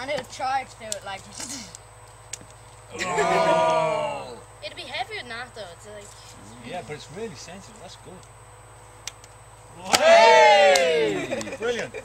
And it would try to do it like... oh. It'd be heavier than that though, it's like... Yeah, but it's really sensitive, that's good. Hey! Brilliant!